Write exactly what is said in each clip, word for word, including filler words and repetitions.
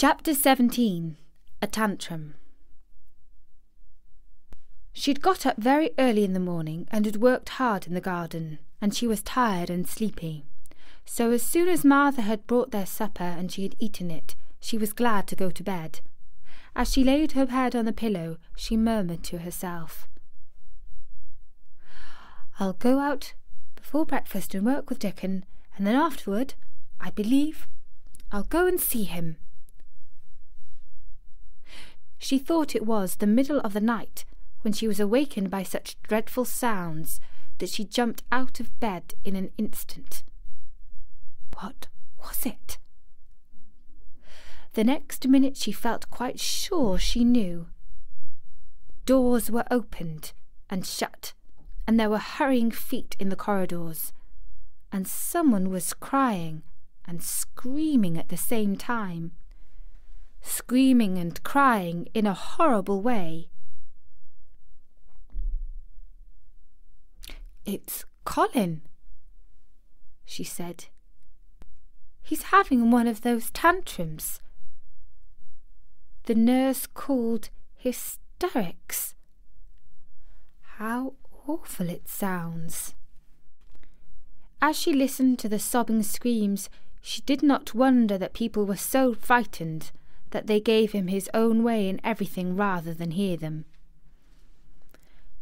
Chapter seventeen. A Tantrum. She'd got up very early in the morning and had worked hard in the garden, and she was tired and sleepy. So as soon as Martha had brought their supper and she had eaten it, she was glad to go to bed. As she laid her head on the pillow, she murmured to herself, "I'll go out before breakfast and work with Dickon, and then afterward, I believe, I'll go and see him." She thought it was the middle of the night when she was awakened by such dreadful sounds that she jumped out of bed in an instant. What was it? The next minute she felt quite sure she knew. Doors were opened and shut, and there were hurrying feet in the corridors, and someone was crying and screaming at the same time. Screaming and crying in a horrible way. "It's Colin," she said. "He's having one of those tantrums. The nurse called hysterics. How awful it sounds." As she listened to the sobbing screams, she did not wonder that people were so frightened that they gave him his own way in everything rather than hear them.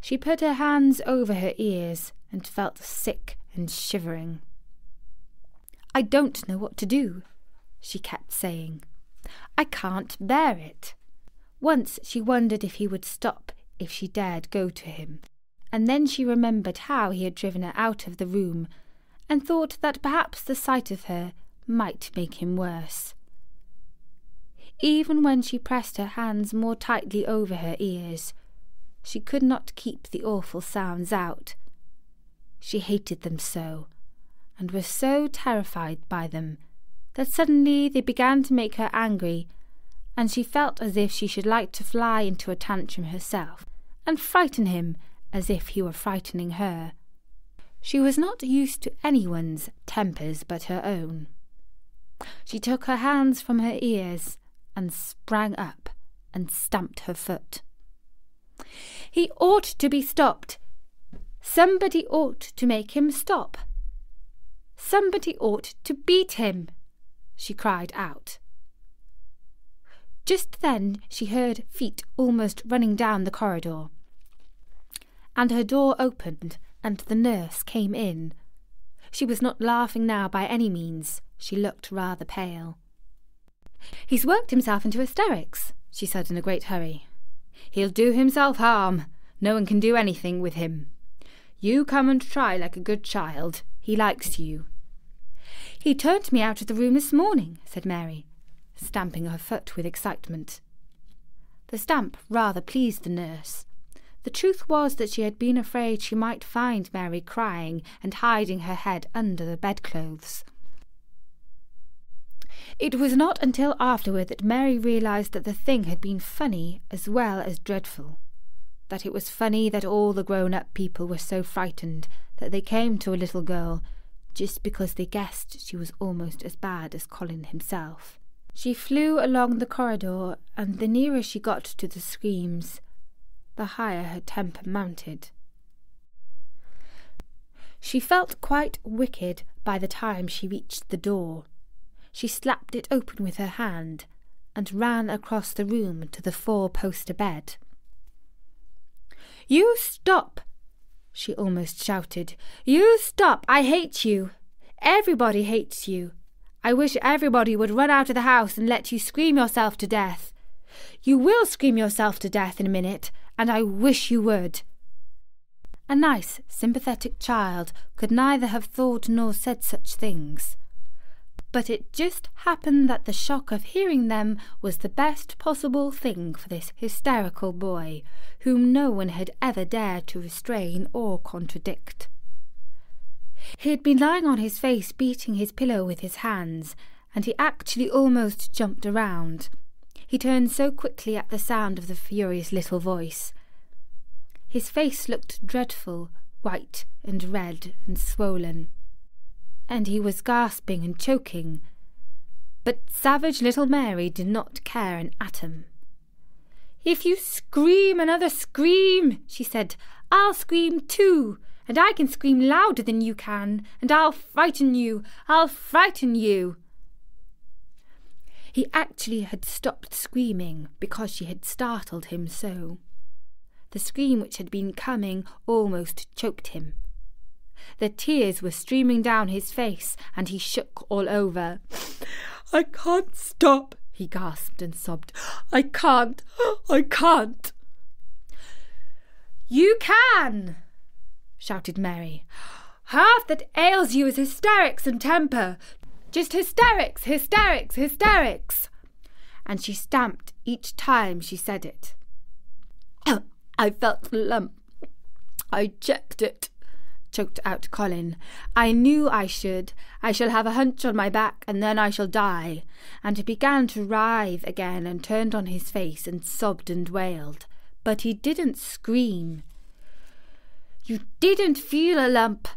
She put her hands over her ears and felt sick and shivering. "I don't know what to do," she kept saying. "I can't bear it." Once she wondered if he would stop if she dared go to him, and then she remembered how he had driven her out of the room and thought that perhaps the sight of her might make him worse. Even when she pressed her hands more tightly over her ears, she could not keep the awful sounds out. She hated them so, and was so terrified by them, that suddenly they began to make her angry, and she felt as if she should like to fly into a tantrum herself, and frighten him as if he were frightening her. She was not used to anyone's tempers but her own. She took her hands from her ears, and sprang up and stamped her foot. "He ought to be stopped. Somebody ought to make him stop. Somebody ought to beat him," she cried out. Just then she heard feet almost running down the corridor, and her door opened and the nurse came in. She was not laughing now by any means. She looked rather pale. "He's worked himself into hysterics," she said in a great hurry. "He'll do himself harm. No one can do anything with him. You come and try like a good child. He likes you." "He turned me out of the room this morning," said Mary, stamping her foot with excitement. The stamp rather pleased the nurse. The truth was that she had been afraid she might find Mary crying and hiding her head under the bedclothes. It was not until afterward that Mary realized that the thing had been funny as well as dreadful, that it was funny that all the grown-up people were so frightened that they came to a little girl just because they guessed she was almost as bad as Colin himself. She flew along the corridor, and the nearer she got to the screams, the higher her temper mounted. She felt quite wicked by the time she reached the door. She slapped it open with her hand and ran across the room to the four-poster bed. "You stop!" she almost shouted. "You stop! I hate you! Everybody hates you! I wish everybody would run out of the house and let you scream yourself to death! You will scream yourself to death in a minute, and I wish you would!" A nice, sympathetic child could neither have thought nor said such things. But it just happened that the shock of hearing them was the best possible thing for this hysterical boy, whom no one had ever dared to restrain or contradict. He had been lying on his face beating his pillow with his hands, and he actually almost jumped around. He turned so quickly at the sound of the furious little voice. His face looked dreadful, white and red and swollen, and he was gasping and choking, but savage little Mary did not care an atom. "If you scream another scream," she said, "I'll scream too, and I can scream louder than you can, and I'll frighten you, I'll frighten you." He actually had stopped screaming because she had startled him so. The scream which had been coming almost choked him. The tears were streaming down his face, and he shook all over. "I can't stop," he gasped and sobbed. "I can't, I can't." "You can," shouted Mary. "Half that ails you is hysterics and temper. Just hysterics, hysterics, hysterics." And she stamped each time she said it. "I felt the lump. I checked it," choked out Colin. "I knew I should. I shall have a hunch on my back, and then I shall die." And he began to writhe again and turned on his face and sobbed and wailed. But he didn't scream. "You didn't feel a lump,"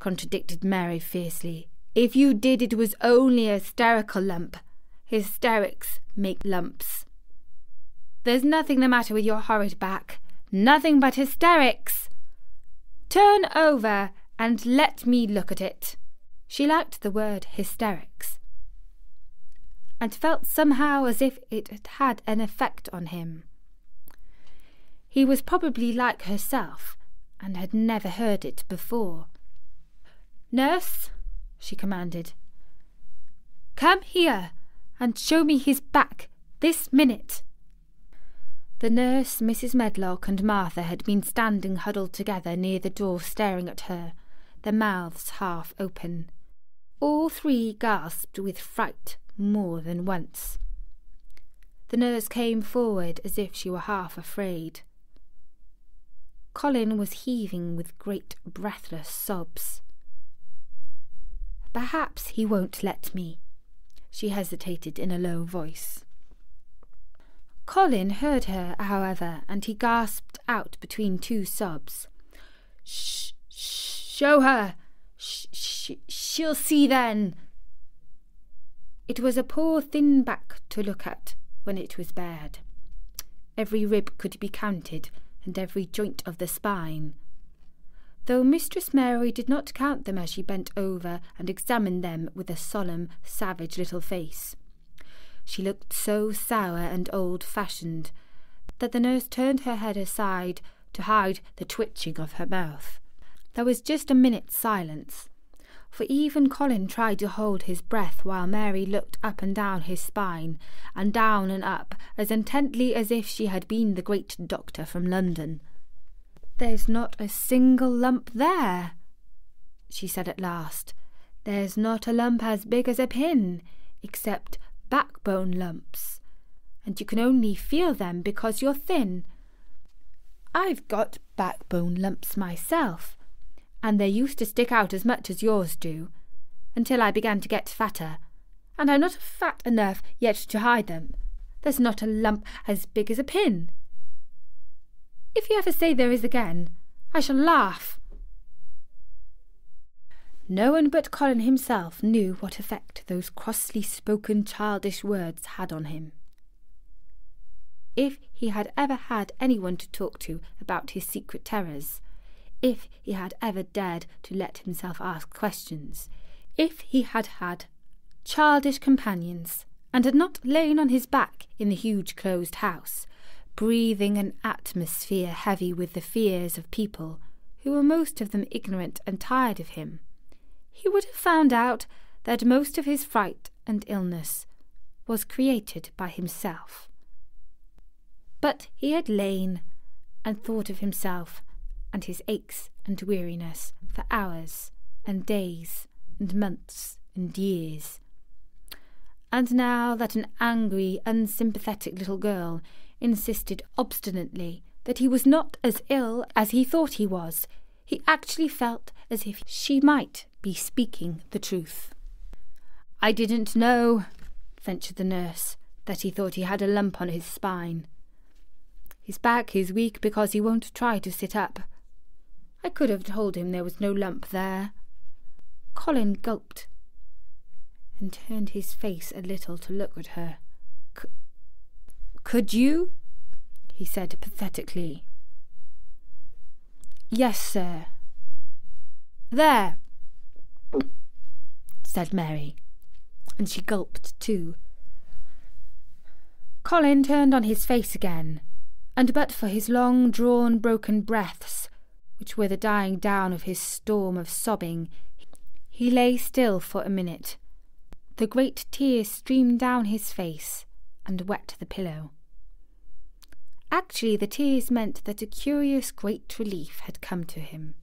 contradicted Mary fiercely. "If you did, it was only a hysterical lump. Hysterics make lumps. There's nothing the matter with your horrid back. Nothing but hysterics. Turn over and let me look at it." She liked the word hysterics, and felt somehow as if it had had an effect on him. He was probably like herself, and had never heard it before. "Nurse," she commanded, "come here and show me his back this minute." The nurse, Missus Medlock, and Martha had been standing huddled together near the door staring at her, their mouths half open. All three gasped with fright more than once. The nurse came forward as if she were half afraid. Colin was heaving with great breathless sobs. "Perhaps he won't let me," she hesitated in a low voice. Colin heard her, however, and he gasped out between two sobs, "Sh show her! Sh sh she'll see then!" It was a poor thin back to look at when it was bared. Every rib could be counted, and every joint of the spine, though Mistress Mary did not count them as she bent over and examined them with a solemn, savage little face. She looked so sour and old-fashioned that the nurse turned her head aside to hide the twitching of her mouth. There was just a minute's silence, for even Colin tried to hold his breath while Mary looked up and down his spine, and down and up, as intently as if she had been the great doctor from London. "There's not a single lump there," she said at last. "There's not a lump as big as a pin, except backbone lumps, and you can only feel them because you're thin. I've got backbone lumps myself, and they used to stick out as much as yours do, until I began to get fatter, and I'm not fat enough yet to hide them. There's not a lump as big as a pin. If you ever say there is again, I shall laugh." No one but Colin himself knew what effect those crossly spoken childish words had on him. If he had ever had anyone to talk to about his secret terrors, if he had ever dared to let himself ask questions, if he had had childish companions and had not lain on his back in the huge closed house, breathing an atmosphere heavy with the fears of people who were most of them ignorant and tired of him, he would have found out that most of his fright and illness was created by himself. But he had lain and thought of himself and his aches and weariness for hours and days and months and years. And now that an angry, unsympathetic little girl insisted obstinately that he was not as ill as he thought he was, he actually felt as if she might be speaking the truth. "I didn't know," ventured the nurse, "that he thought he had a lump on his spine. His back is weak because he won't try to sit up. I could have told him there was no lump there." Colin gulped, and turned his face a little to look at her. C could you? He said pathetically. Yes, sir. There, said Mary, and she gulped too. Colin turned on his face again, and but for his long drawn broken breaths, which were the dying down of his storm of sobbing, he lay still for a minute. The great tears streamed down his face and wet the pillow. Actually, the tears meant that a curious great relief had come to him.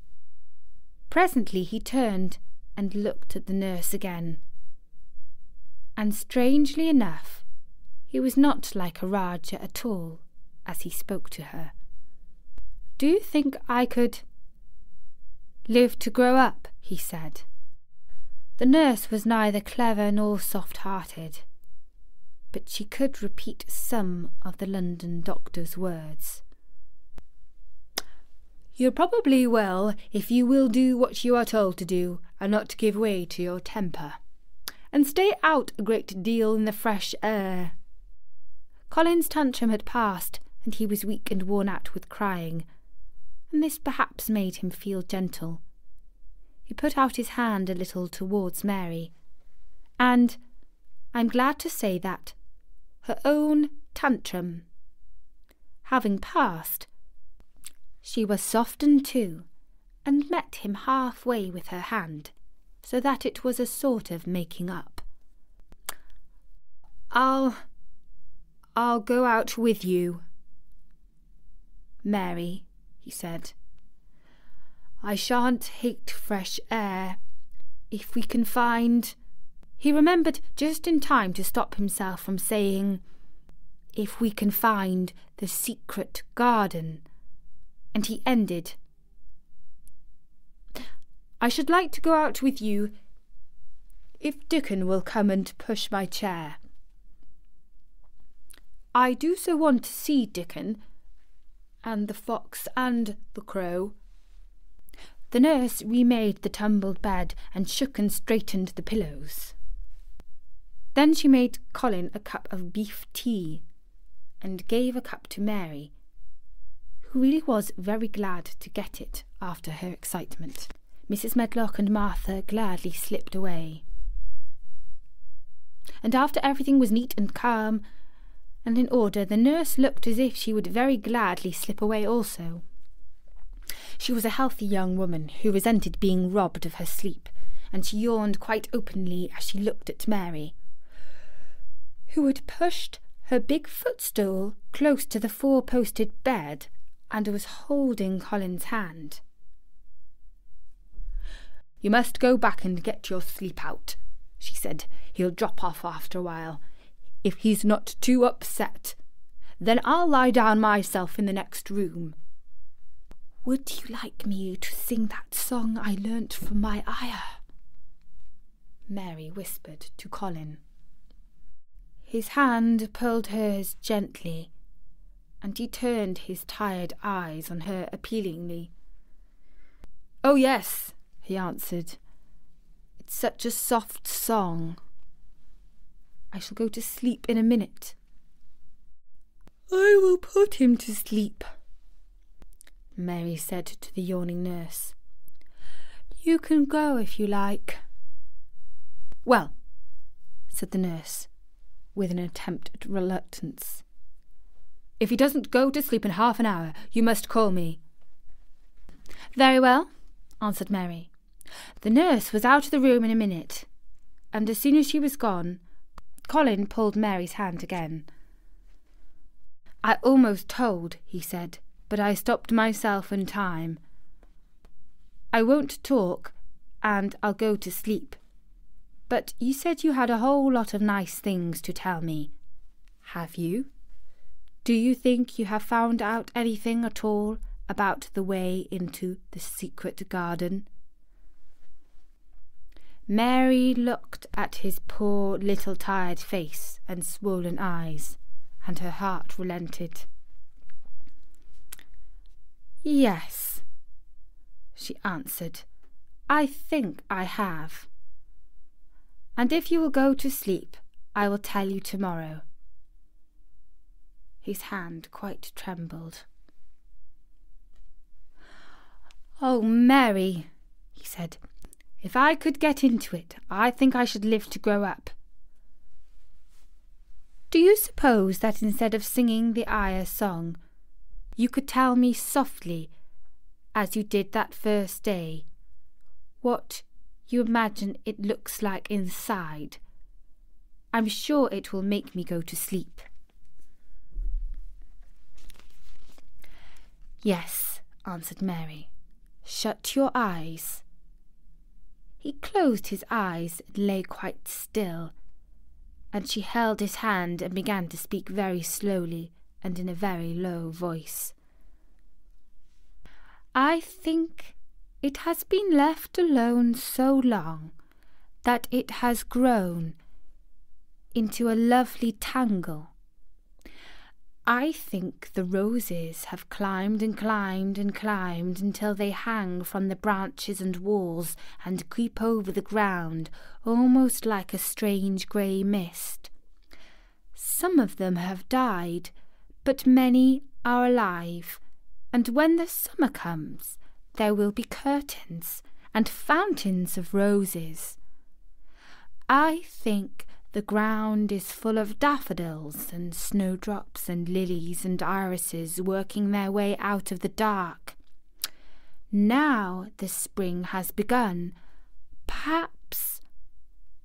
Presently he turned and looked at the nurse again. And strangely enough, he was not like a Raja at all as he spoke to her. "Do you think I could live to grow up?" he said. The nurse was neither clever nor soft-hearted, but she could repeat some of the London doctor's words. "You probably will if you will do what you are told to do and not give way to your temper, and stay out a great deal in the fresh air." Colin's tantrum had passed, and he was weak and worn out with crying, and this perhaps made him feel gentle. He put out his hand a little towards Mary, and, I'm glad to say that, her own tantrum having passed, she was softened too, and met him halfway with her hand, so that it was a sort of making up. I'll... I'll go out with you, Mary, he said. I shan't hate fresh air, if we can find... He remembered just in time to stop himself from saying, if we can find the secret garden, and he ended. I should like to go out with you, if Dickon will come and push my chair. I do so want to see Dickon, and the fox and the crow. The nurse remade the tumbled bed and shook and straightened the pillows. Then she made Colin a cup of beef tea, and gave a cup to Mary, who really was very glad to get it after her excitement. Missus Medlock and Martha gladly slipped away. And after everything was neat and calm and in order, the nurse looked as if she would very gladly slip away also. She was a healthy young woman who resented being robbed of her sleep, and she yawned quite openly as she looked at Mary, who had pushed her big footstool close to the four-posted bed and was holding Colin's hand. "You must go back and get your sleep out," she said. "He'll drop off after a while, if he's not too upset. Then I'll lie down myself in the next room." "Would you like me to sing that song I learnt from my ayah?" Mary whispered to Colin. His hand pulled hers gently, and he turned his tired eyes on her appealingly. "Oh, yes," he answered. "It's such a soft song. I shall go to sleep in a minute." "I will put him to sleep," Mary said to the yawning nurse. "You can go if you like." "Well," said the nurse, with an attempt at reluctance, "if he doesn't go to sleep in half an hour, you must call me." "Very well," answered Mary. The nurse was out of the room in a minute, and as soon as she was gone, Colin pulled Mary's hand again. "I almost told," he said, "but I stopped myself in time. I won't talk, and I'll go to sleep. But you said you had a whole lot of nice things to tell me. Have you? Do you think you have found out anything at all about the way into the secret garden?" Mary looked at his poor little tired face and swollen eyes, and her heart relented. "Yes," she answered, "I think I have. and if you will go to sleep, I will tell you tomorrow." His hand quite trembled. "Oh, Mary," he said, "if I could get into it, I think I should live to grow up. Do you suppose that instead of singing the Ayah song, you could tell me softly, as you did that first day, what you imagine it looks like inside? I'm sure it will make me go to sleep." "Yes," answered Mary. "Shut your eyes." He closed his eyes and lay quite still, and she held his hand and began to speak very slowly and in a very low voice. "I think it has been left alone so long that it has grown into a lovely tangle. I think the roses have climbed and climbed and climbed until they hang from the branches and walls and creep over the ground almost like a strange grey mist. Some of them have died, but many are alive, and when the summer comes there will be curtains and fountains of roses. I think the ground is full of daffodils and snowdrops and lilies and irises working their way out of the dark. Now the spring has begun. Perhaps,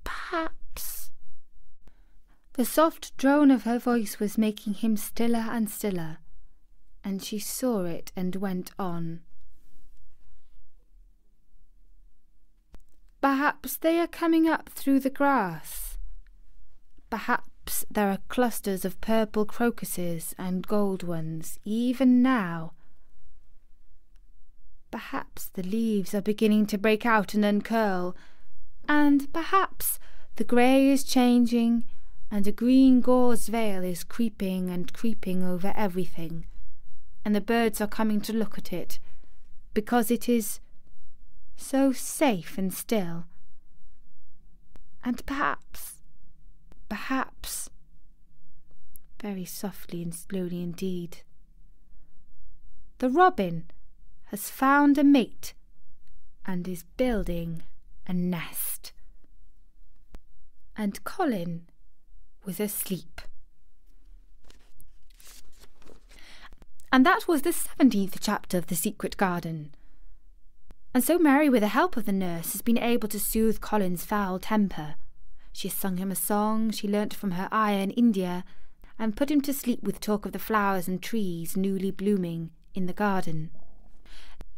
perhaps." The soft drone of her voice was making him stiller and stiller, and she saw it and went on. "Perhaps they are coming up through the grass. Perhaps there are clusters of purple crocuses and gold ones, even now. Perhaps the leaves are beginning to break out and uncurl, and perhaps the grey is changing, and a green gauze veil is creeping and creeping over everything, and the birds are coming to look at it, because it is so safe and still. And perhaps, perhaps," very softly and slowly indeed, "the robin has found a mate and is building a nest." And Colin was asleep. And that was the seventeenth chapter of The Secret Garden. And so Mary, with the help of the nurse, has been able to soothe Colin's foul temper. She sung him a song she learnt from her ayah in India, and put him to sleep with talk of the flowers and trees newly blooming in the garden.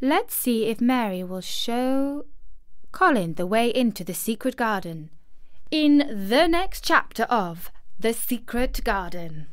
Let's see if Mary will show Colin the way into the secret garden in the next chapter of The Secret Garden.